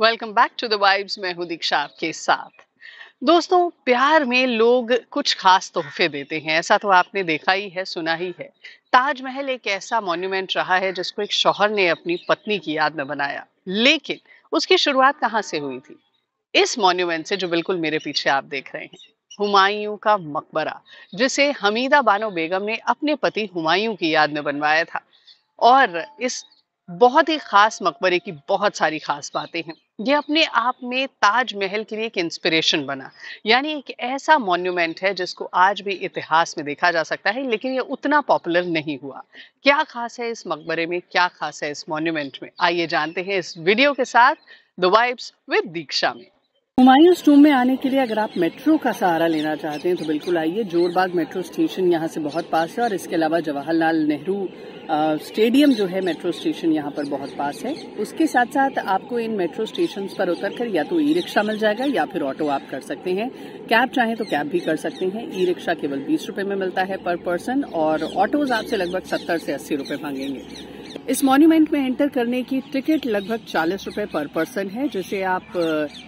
Welcome back to the vibes, मैं हूं दीक्षा आपके साथ। दोस्तों, प्यार में लोग कुछ खास तोहफे देते हैं, ऐसा तो आपने देखा ही है, सुना ही है। ताजमहल एक ऐसा मॉन्यूमेंट रहा है जिसको एक शौहर ने अपनी पत्नी की याद में बनाया, लेकिन उसकी शुरुआत कहाँ से हुई थी? इस मॉन्यूमेंट से जो बिल्कुल मेरे पीछे आप देख रहे हैं, हुमायूं का मकबरा, जिसे हमीदा बानो बेगम ने अपने पति हुमायूं की याद में बनवाया था। और इस बहुत ही खास मकबरे की बहुत सारी खास बातें हैं। ये अपने आप में ताजमहल के लिए एक इंस्पिरेशन बना, यानी एक ऐसा मॉन्यूमेंट है जिसको आज भी इतिहास में देखा जा सकता है, लेकिन ये उतना पॉपुलर नहीं हुआ। क्या खास है इस मकबरे में, क्या खास है इस मॉन्यूमेंट में, आइए जानते हैं इस वीडियो के साथ द वाइब्स विद दीक्षा में। हुमायूंस टूम में आने के लिए अगर आप मेट्रो का सहारा लेना चाहते हैं तो बिल्कुल आइए। जोरबाग मेट्रो स्टेशन यहाँ से बहुत पास है, और इसके अलावा जवाहरलाल नेहरू स्टेडियम जो है मेट्रो स्टेशन यहाँ पर बहुत पास है। उसके साथ साथ आपको इन मेट्रो स्टेशन पर उतरकर या तो ई रिक्शा मिल जाएगा या फिर ऑटो आप कर सकते हैं। कैब चाहें तो कैब भी कर सकते हैं। ई रिक्शा केवल 20 रुपए में मिलता है पर पर्सन, और ऑटोज आपसे लगभग 70 से 80 रुपए मांगेंगे। इस मॉन्यूमेंट में एंटर करने की टिकट लगभग 40 रुपए पर पर्सन है, जिसे आप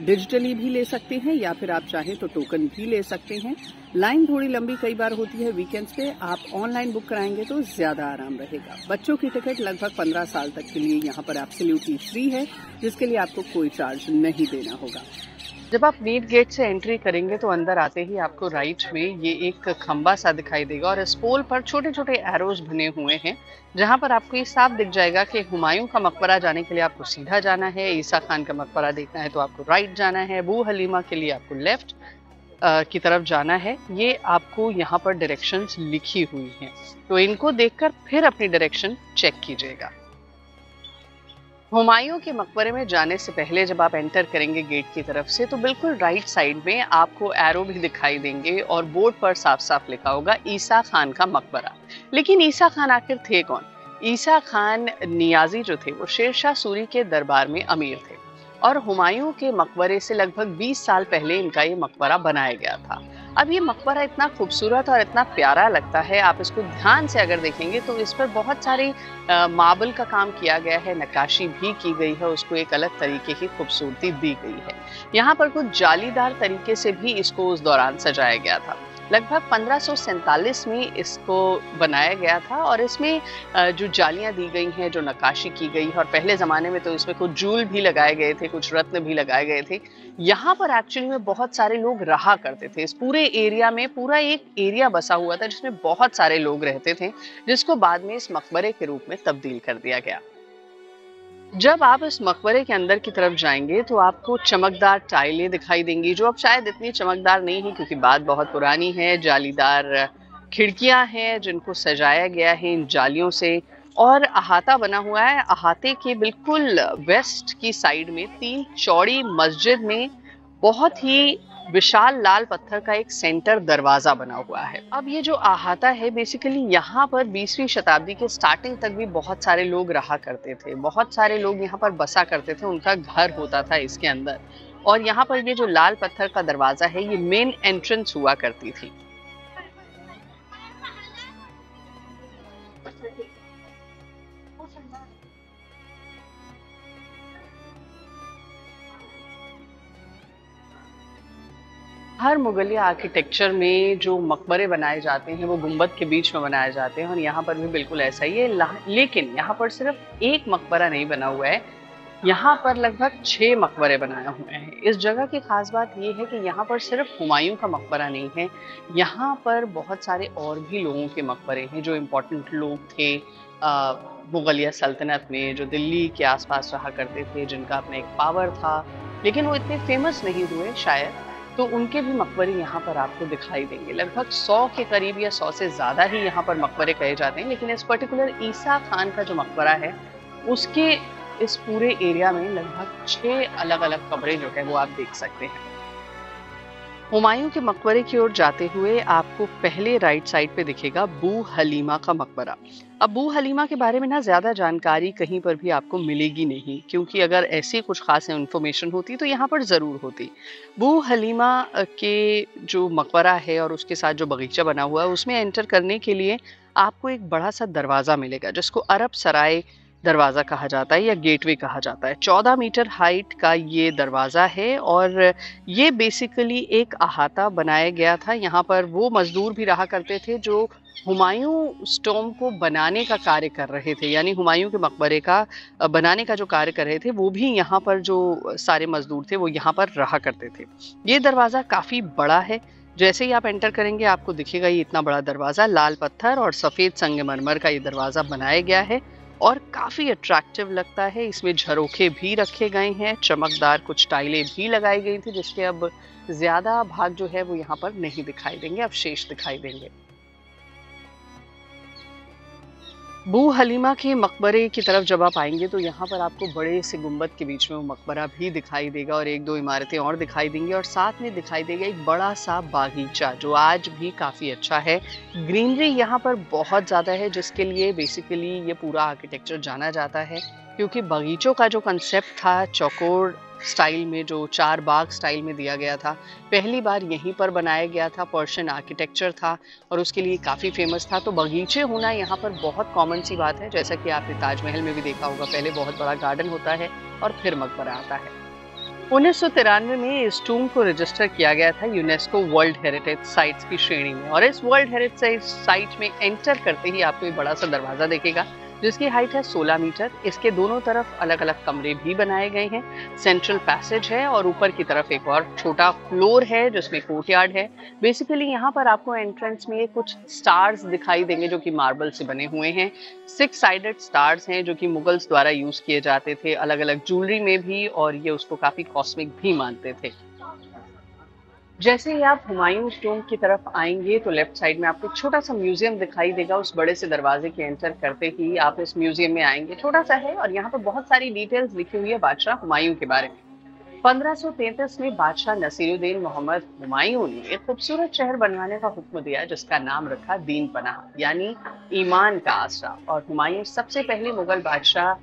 डिजिटली भी ले सकते हैं या फिर आप चाहें तो टोकन भी ले सकते हैं। लाइन थोड़ी लंबी कई बार होती है वीकेंड्स पे, आप ऑनलाइन बुक कराएंगे तो ज्यादा आराम रहेगा। बच्चों की टिकट लगभग 15 साल तक के लिए यहाँ पर एब्सोल्युटली फ्री है, जिसके लिए आपको कोई चार्ज नहीं देना होगा। जब आप मेन गेट से एंट्री करेंगे तो अंदर आते ही आपको राइट में ये एक खंबा सा दिखाई देगा, और इस पोल पर छोटे छोटे एरोज बने हुए हैं, जहां पर आपको ये साफ दिख जाएगा कि हुमायूं का मकबरा जाने के लिए आपको सीधा जाना है, ईसा खान का मकबरा देखना है तो आपको राइट जाना है, बू हलीमा के लिए आपको लेफ्ट की तरफ जाना है। ये आपको यहाँ पर डायरेक्शंस लिखी हुई हैं, तो इनको देखकर फिर अपनी डायरेक्शन चेक कीजिएगा। हुमायूं के मकबरे में जाने से पहले जब आप एंटर करेंगे गेट की तरफ से, तो बिल्कुल राइट साइड में आपको एरो भी दिखाई देंगे, और बोर्ड पर साफ साफ लिखा होगा ईसा खान का मकबरा। लेकिन ईसा खान आखिर थे कौन? ईसा खान नियाजी जो थे वो शेरशाह सूरी के दरबार में अमीर थे, और हुमायूं के मकबरे से लगभग 20 साल पहले इनका ये मकबरा बनाया गया था। अब ये मकबरा इतना खूबसूरत और इतना प्यारा लगता है, आप इसको ध्यान से अगर देखेंगे तो इस पर बहुत सारे मार्बल का काम किया गया है, नक्काशी भी की गई है, उसको एक अलग तरीके की खूबसूरती दी गई है। यहाँ पर कुछ जालीदार तरीके से भी इसको उस दौरान सजाया गया था। लगभग 1547 में इसको बनाया गया था, और इसमें जो जालियां दी गई हैं, जो नक्काशी की गई है, और पहले ज़माने में तो इसमें कुछ जूल भी लगाए गए थे, कुछ रत्न भी लगाए गए थे। यहाँ पर एक्चुअली में बहुत सारे लोग रहा करते थे। इस पूरे एरिया में पूरा एक एरिया बसा हुआ था जिसमें बहुत सारे लोग रहते थे, जिसको बाद में इस मकबरे के रूप में तब्दील कर दिया गया। जब आप इस मकबरे के अंदर की तरफ जाएंगे तो आपको चमकदार टाइलें दिखाई देंगी, जो अब शायद इतनी चमकदार नहीं है क्योंकि बात बहुत पुरानी है। जालीदार खिड़कियां हैं जिनको सजाया गया है इन जालियों से, और अहाता बना हुआ है। अहाते के बिल्कुल वेस्ट की साइड में 3 चौड़ी मस्जिद में बहुत ही विशाल लाल पत्थर का एक सेंटर दरवाजा बना हुआ है। अब ये जो अहाता है, बेसिकली यहाँ पर 20वीं शताब्दी के स्टार्टिंग तक भी बहुत सारे लोग रहा करते थे, बहुत सारे लोग यहाँ पर बसा करते थे, उनका घर होता था इसके अंदर। और यहाँ पर ये जो लाल पत्थर का दरवाजा है, ये मेन एंट्रेंस हुआ करती थी। हर मुगलिया आर्किटेक्चर में जो मकबरे बनाए जाते हैं वो गुंबद के बीच में बनाए जाते हैं, और यहाँ पर भी बिल्कुल ऐसा ही है। लेकिन यहाँ पर सिर्फ एक मकबरा नहीं बना हुआ है, यहाँ पर लगभग 6 मकबरे बनाए हुए हैं। इस जगह की खास बात ये है कि यहाँ पर सिर्फ हुमायूं का मकबरा नहीं है, यहाँ पर बहुत सारे और भी लोगों के मकबरे हैं जो इम्पोर्टेंट लोग थे मुगलिया सल्तनत में, जो दिल्ली के आसपास रहा करते थे, जिनका अपना एक पावर था, लेकिन वो इतने फेमस नहीं हुए शायद, तो उनके भी मकबरे यहाँ पर आपको दिखाई देंगे। लगभग 100 के करीब या 100 से ज़्यादा ही यहाँ पर मकबरे कहे जाते हैं, लेकिन इस पर्टिकुलर ईसा खान का जो मकबरा है, उसके इस पूरे एरिया में लगभग 6 अलग अलग कमरे जो है वो आप देख सकते हैं। हुमायूं के मकबरे की ओर जाते हुए आपको पहले राइट साइड पे दिखेगा बू हलीमा का मकबरा। अब बू हलीमा के बारे में ना ज़्यादा जानकारी कहीं पर भी आपको मिलेगी नहीं, क्योंकि अगर ऐसी कुछ खास इन्फॉर्मेशन होती तो यहाँ पर ज़रूर होती। बू हलीमा के जो मकबरा है और उसके साथ जो बगीचा बना हुआ है, उसमें एंटर करने के लिए आपको एक बड़ा सा दरवाज़ा मिलेगा, जिसको अरब सराय दरवाज़ा कहा जाता है या गेटवे कहा जाता है। 14 मीटर हाइट का ये दरवाज़ा है और ये बेसिकली एक अहाता बनाया गया था। यहाँ पर वो मज़दूर भी रहा करते थे जो हुमायूं स्टोम को बनाने का कार्य कर रहे थे, यानी हुमायूं के मकबरे का बनाने का जो कार्य कर रहे थे वो भी यहाँ पर जो सारे मज़दूर थे वो यहाँ पर रहा करते थे। ये दरवाज़ा काफ़ी बड़ा है, जैसे ही आप एंटर करेंगे आपको दिखेगा ये इतना बड़ा दरवाज़ा। लाल पत्थर और सफ़ेद संगमरमर का ये दरवाज़ा बनाया गया है और काफ़ी अट्रैक्टिव लगता है। इसमें झरोखे भी रखे गए हैं, चमकदार कुछ टाइलें भी लगाई गई थी जिसके अब ज़्यादा भाग जो है वो यहाँ पर नहीं दिखाई देंगे, अब शेष दिखाई देंगे। बू हलीमा के मकबरे की तरफ जब आप आएंगे तो यहाँ पर आपको बड़े से गुंबद के बीच में वो मकबरा भी दिखाई देगा और एक दो इमारतें और दिखाई देंगी और साथ में दिखाई देगा एक बड़ा सा बागीचा जो आज भी काफ़ी अच्छा है। ग्रीनरी यहाँ पर बहुत ज़्यादा है जिसके लिए बेसिकली ये पूरा आर्किटेक्चर जाना जाता है, क्योंकि बागीचों का जो कंसेप्ट था चौकोर स्टाइल में, जो चार बाग स्टाइल में दिया गया था, पहली बार यहीं पर बनाया गया था। पर्शियन आर्किटेक्चर था और उसके लिए काफ़ी फेमस था। तो बगीचे होना यहाँ पर बहुत कॉमन सी बात है, जैसा कि आपने ताजमहल में भी देखा होगा, पहले बहुत बड़ा गार्डन होता है और फिर मकबरा आता है। 1993 में इस टूम को रजिस्टर किया गया था यूनेस्को वर्ल्ड हेरिटेज साइट्स की श्रेणी में और इस वर्ल्ड हेरिटेज साइट में एंटर करते ही आपको एक बड़ा सा दरवाज़ा देखेगा जिसकी हाइट है 16 मीटर। इसके दोनों तरफ अलग अलग कमरे भी बनाए गए हैं, सेंट्रल पैसेज है और ऊपर की तरफ एक और छोटा फ्लोर है जिसमें कोर्टयार्ड है। बेसिकली यहाँ पर आपको एंट्रेंस में कुछ स्टार्स दिखाई देंगे जो कि मार्बल से बने हुए हैं। 6 साइडेड स्टार्स हैं जो कि मुगल्स द्वारा यूज़ किए जाते थे अलग अलग ज्वेलरी में भी और ये उसको काफ़ी कॉस्मिक भी मानते थे। जैसे ही आप हुमायूं टॉम्ब की तरफ आएंगे तो लेफ्ट साइड में आपको छोटा सा म्यूजियम दिखाई देगा। उस बड़े से दरवाजे के एंटर करते ही आप इस म्यूजियम में आएंगे, छोटा सा है और यहाँ पर बहुत सारी डिटेल्स लिखी हुई है बादशाह हुमायूं के बारे में। 1533 में बादशाह नसीरुद्दीन मोहम्मद हुमायूं ने एक खूबसूरत शहर बनवाने का हुक्म दिया जिसका नाम रखा दीन पना, यानी ईमान का आसरा। और हुमायूं सबसे पहले मुगल बादशाह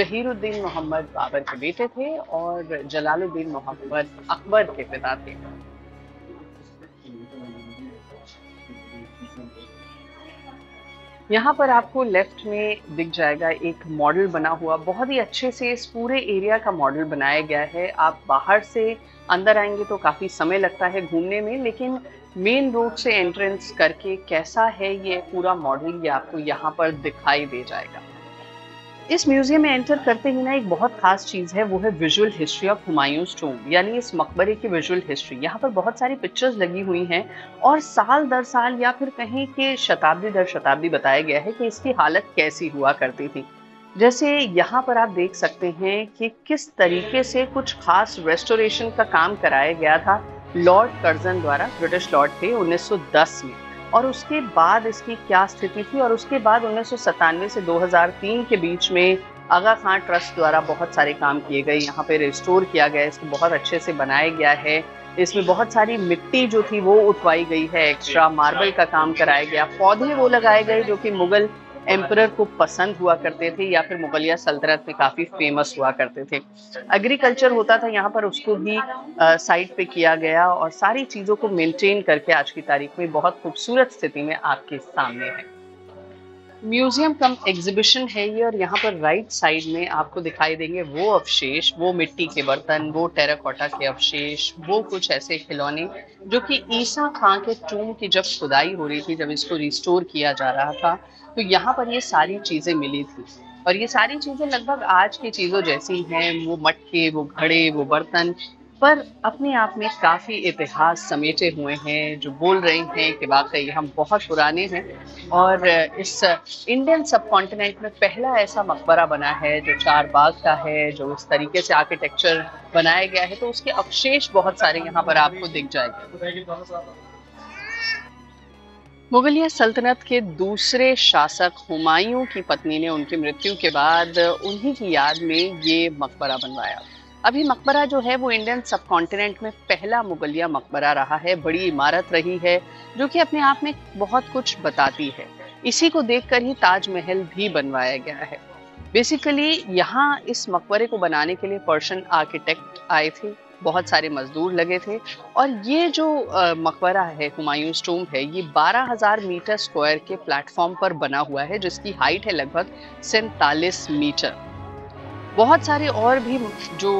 जहीरुद्दीन मोहम्मद बाबर के बेटे थे और जलालुद्दीन मोहम्मद अकबर के पिता थे। यहाँ पर आपको लेफ्ट में दिख जाएगा एक मॉडल बना हुआ, बहुत ही अच्छे से इस पूरे एरिया का मॉडल बनाया गया है। आप बाहर से अंदर आएंगे तो काफ़ी समय लगता है घूमने में, लेकिन मेन रोड से एंट्रेंस करके कैसा है ये पूरा मॉडल ये आपको यहाँ पर दिखाई दे जाएगा। इस म्यूजियम में एंटर करते ही ना एक बहुत खास चीज़ है, वो है visual history of Humayun's tomb, यानी इस मकबरे की विजुअल हिस्ट्री। यहाँ पर बहुत सारी पिक्चर्स लगी हुई हैं और साल दर साल या फिर कहीं के शताब्दी दर शताब्दी बताया गया है कि इसकी हालत कैसी हुआ करती थी। जैसे यहाँ पर आप देख सकते हैं कि किस तरीके से कुछ खास रेस्टोरेशन का काम कराया गया था लॉर्ड कर्जन द्वारा, ब्रिटिश लॉर्ड थे 1910 में, और उसके बाद इसकी क्या स्थिति थी। और उसके बाद 1997 से 2003 के बीच में आगा खान ट्रस्ट द्वारा बहुत सारे काम किए गए, यहाँ पे रिस्टोर किया गया, इसको बहुत अच्छे से बनाया गया है। इसमें बहुत सारी मिट्टी जो थी वो उठवाई गई है, एक्स्ट्रा मार्बल का काम कराया गया, पौधे वो लगाए गए जो कि मुगल एम्परर को पसंद हुआ करते थे या फिर मुगलिया सल्तनत में काफ़ी फेमस हुआ करते थे। एग्रीकल्चर होता था यहाँ पर, उसको भी साइट पे किया गया और सारी चीज़ों को मेंटेन करके आज की तारीख में बहुत खूबसूरत स्थिति में आपके सामने है। म्यूजियम कम एग्जिबिशन है ये और यहाँ पर राइट साइड में आपको दिखाई देंगे वो अवशेष, वो मिट्टी के बर्तन, वो टेराकोटा के अवशेष, वो कुछ ऐसे खिलौने जो कि ईसा खान के टूम की जब खुदाई हो रही थी, जब इसको रिस्टोर किया जा रहा था, तो यहाँ पर ये सारी चीज़ें मिली थी। और ये सारी चीज़ें लगभग आज की चीज़ों जैसी हैं, वो मटके, वो घड़े, वो बर्तन, पर अपने आप में काफ़ी इतिहास समेटे हुए हैं जो बोल रहे हैं कि वाकई हम बहुत पुराने हैं। और इस इंडियन सब कॉन्टिनेंट में पहला ऐसा मकबरा बना है जो चार बाग का है, जो इस तरीके से आर्किटेक्चर बनाया गया है, तो उसके अवशेष बहुत सारे यहाँ पर आपको दिख जाएंगे। मुगलिया सल्तनत के दूसरे शासक हुमायूं की पत्नी ने उनकी मृत्यु के बाद उन्हीं की याद में ये मकबरा बनवाया। अभी मकबरा जो है वो इंडियन सब कॉन्टिनेंट में पहला मुगलिया मकबरा रहा है, बड़ी इमारत रही है जो कि अपने आप में बहुत कुछ बताती है। इसी को देखकर ही ताजमहल भी बनवाया गया है। बेसिकली यहाँ इस मकबरे को बनाने के लिए पर्शियन आर्किटेक्ट आए थे बहुत सारे मजदूर लगे थे। और ये जो मकबरा है, हुमायूं टॉम्ब है, ये 12,000 मीटर स्क्वायर के प्लेटफॉर्म पर बना हुआ है जिसकी हाइट है लगभग 47 मीटर। बहुत सारे और भी जो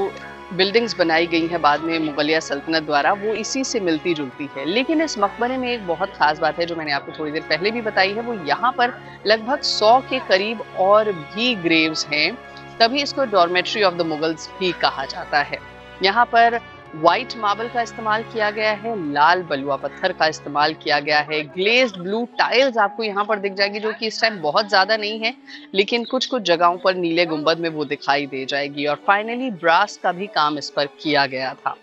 बिल्डिंग्स बनाई गई हैं बाद में मुगलिया सल्तनत द्वारा, वो इसी से मिलती जुलती है। लेकिन इस मकबरे में एक बहुत ख़ास बात है जो मैंने आपको थोड़ी देर पहले भी बताई है, वो यहाँ पर लगभग 100 के करीब और भी ग्रेव्स हैं, तभी इसको डॉर्मेट्री ऑफ द मुगल्स भी कहा जाता है। यहाँ पर वाइट मार्बल का इस्तेमाल किया गया है, लाल बलुआ पत्थर का इस्तेमाल किया गया है, ग्लेज्ड ब्लू टाइल्स आपको यहाँ पर दिख जाएगी जो कि इस टाइम बहुत ज़्यादा नहीं है, लेकिन कुछ कुछ जगहों पर नीले गुंबद में वो दिखाई दे जाएगी। और फाइनली ब्रास का भी काम इस पर किया गया था।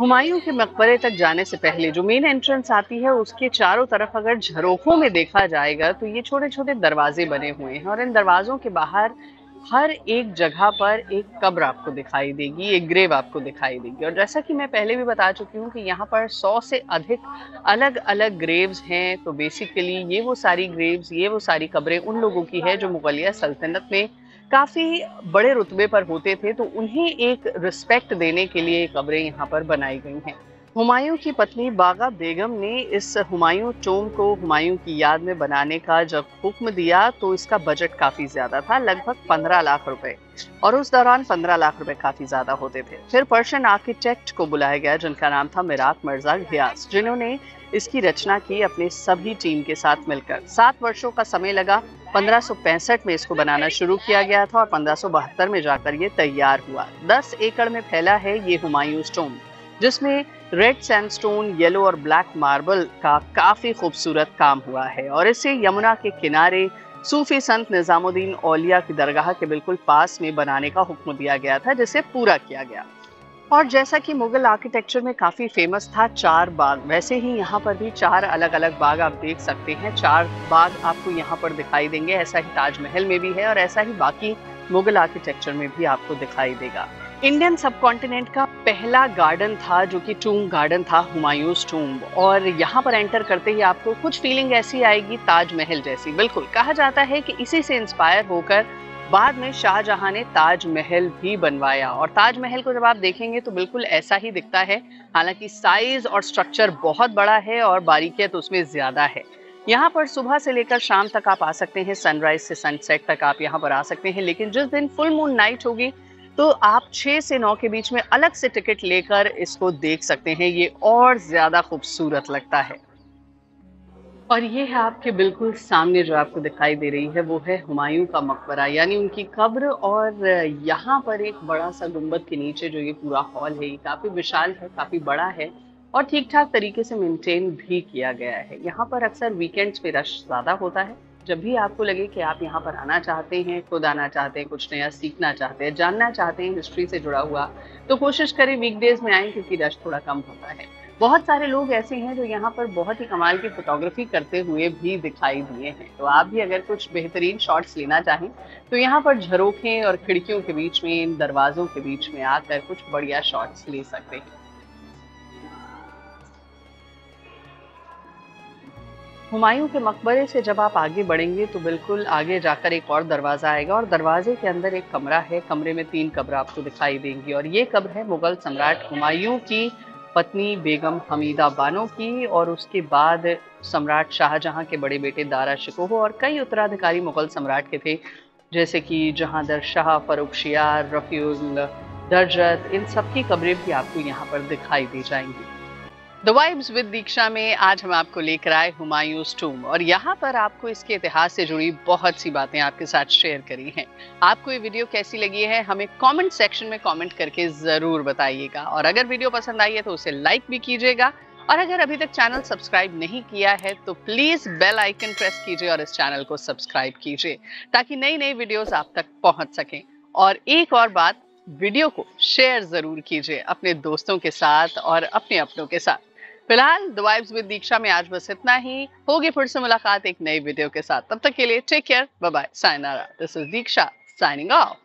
हुमायूं के मकबरे तक जाने से पहले जो मेन एंट्रेंस आती है, उसके चारों तरफ अगर झरोखों में देखा जाएगा तो ये छोटे छोटे दरवाजे बने हुए हैं, और इन दरवाजों के बाहर हर एक जगह पर एक कब्र आपको दिखाई देगी, एक ग्रेव आपको दिखाई देगी। और जैसा कि मैं पहले भी बता चुकी हूँ कि यहाँ पर 100 से अधिक अलग अलग ग्रेव्स हैं। तो बेसिकली ये वो सारी ग्रेव्स, ये वो सारी कब्रें उन लोगों की है जो मुगलिया सल्तनत में काफ़ी बड़े रुतबे पर होते थे, तो उन्हें एक रिस्पेक्ट देने के लिए कब्रें यहाँ पर बनाई गई हैं। हुमायूं की पत्नी बागा बेगम ने इस हुमायूं टॉम्ब को हुमायूं की याद में बनाने का जब हुक्म दिया तो इसका बजट काफ़ी ज़्यादा था, लगभग 15 लाख रुपए, और उस दौरान 15 लाख रुपए काफ़ी ज़्यादा होते थे। फिर पर्शियन आर्किटेक्ट को बुलाया गया जिनका नाम था मिराक मर्जा ग्यास, जिन्होंने इसकी रचना की अपने सभी टीम के साथ मिलकर। 7 वर्षों का समय लगा। 1565 में इसको बनाना शुरू किया गया था और 1572 में जाकर ये तैयार हुआ। 10 एकड़ में फैला है ये हुमायूं टॉम्ब, जिसमें रेड सैंडस्टोन, येलो और ब्लैक मार्बल का काफ़ी खूबसूरत काम हुआ है। और इसे यमुना के किनारे सूफी संत निजामुद्दीन औलिया की दरगाह के बिल्कुल पास में बनाने का हुक्म दिया गया था, जिसे पूरा किया गया। और जैसा कि मुग़ल आर्किटेक्चर में काफ़ी फेमस था 4 बाग, वैसे ही यहाँ पर भी 4 अलग अलग बाग आप देख सकते हैं। 4 बाग आपको यहाँ पर दिखाई देंगे। ऐसा ही ताजमहल में भी है और ऐसा ही बाकी मुग़ल आर्किटेक्चर में भी आपको दिखाई देगा। इंडियन सब कॉन्टिनेंट का पहला गार्डन था जो कि टॉम्ब गार्डन था, हुमायूं टॉम्ब। और यहाँ पर एंटर करते ही आपको कुछ फीलिंग ऐसी आएगी ताजमहल जैसी, बिल्कुल। कहा जाता है कि इसी से इंस्पायर होकर बाद में शाहजहां ने ताजमहल भी बनवाया, और ताजमहल को जब आप देखेंगे तो बिल्कुल ऐसा ही दिखता है। हालांकि साइज और स्ट्रक्चर बहुत बड़ा है और बारीकियत उसमें ज़्यादा है। यहाँ पर सुबह से लेकर शाम तक आप आ सकते हैं, सनराइज से सनसेट तक आप यहाँ पर आ सकते हैं। लेकिन जिस दिन फुल मून नाइट होगी तो आप 6 से 9 के बीच में अलग से टिकट लेकर इसको देख सकते हैं, ये और ज़्यादा खूबसूरत लगता है। और ये है आपके बिल्कुल सामने जो आपको दिखाई दे रही है, वो है हुमायूं का मकबरा, यानी उनकी कब्र। और यहाँ पर एक बड़ा सा गुंबद के नीचे जो ये पूरा हॉल है, ये काफ़ी विशाल है, काफ़ी बड़ा है और ठीक ठाक तरीके से मेंटेन भी किया गया है। यहाँ पर अक्सर वीकेंड्स पे रश ज़्यादा होता है। जब भी आपको लगे कि आप यहाँ पर आना चाहते हैं, खुद आना चाहते हैं, कुछ नया सीखना चाहते हैं, जानना चाहते हैं हिस्ट्री से जुड़ा हुआ, तो कोशिश करें वीकडेज में आएँ क्योंकि रश थोड़ा कम होता है। बहुत सारे लोग ऐसे हैं जो यहाँ पर बहुत ही कमाल की फोटोग्राफी करते हुए भी दिखाई दिए हैं। तो आप भी अगर कुछ बेहतरीन शॉट्स लेना चाहें तो यहाँ पर झरोखें और खिड़कियों के बीच में, इन दरवाज़ों के बीच में आकर कुछ बढ़िया शॉट्स ले सकते हैं। हुमायूं के मकबरे से जब आप आगे बढ़ेंगे तो बिल्कुल आगे जाकर एक और दरवाज़ा आएगा और दरवाजे के अंदर एक कमरा है। कमरे में 3 कब्र आपको दिखाई देंगी और ये कब्र है मुग़ल सम्राट हुमायूं की पत्नी बेगम हमीदा बानो की, और उसके बाद सम्राट शाहजहां के बड़े बेटे दारा शिकोह और कई उत्तराधिकारी मुग़ल सम्राट के थे, जैसे कि जहांदर शाह, फर्रुखसियर, रफीउद्ददर्दजत, इन सब की कब्रें भी आपको यहाँ पर दिखाई दी जाएंगी। द वाइब्स विद दीक्षा में आज हम आपको लेकर आए हुमायूं टॉम्ब, और यहाँ पर आपको इसके इतिहास से जुड़ी बहुत सी बातें आपके साथ शेयर करी हैं। आपको ये वीडियो कैसी लगी है हमें कमेंट सेक्शन में कमेंट करके ज़रूर बताइएगा, और अगर वीडियो पसंद आई है तो उसे लाइक भी कीजिएगा, और अगर अभी तक चैनल सब्सक्राइब नहीं किया है तो प्लीज़ बेल आइकन प्रेस कीजिए और इस चैनल को सब्सक्राइब कीजिए ताकि नई नई वीडियोज़ आप तक पहुँच सकें। और एक और बात, वीडियो को शेयर ज़रूर कीजिए अपने दोस्तों के साथ और अपने अपनों के साथ। फिलहाल द वाइब्स विद दीक्षा में आज बस इतना ही। होगी फिर से मुलाकात एक नई वीडियो के साथ, तब तक के लिए take care, bye bye, sayonara. This is Diksha signing of.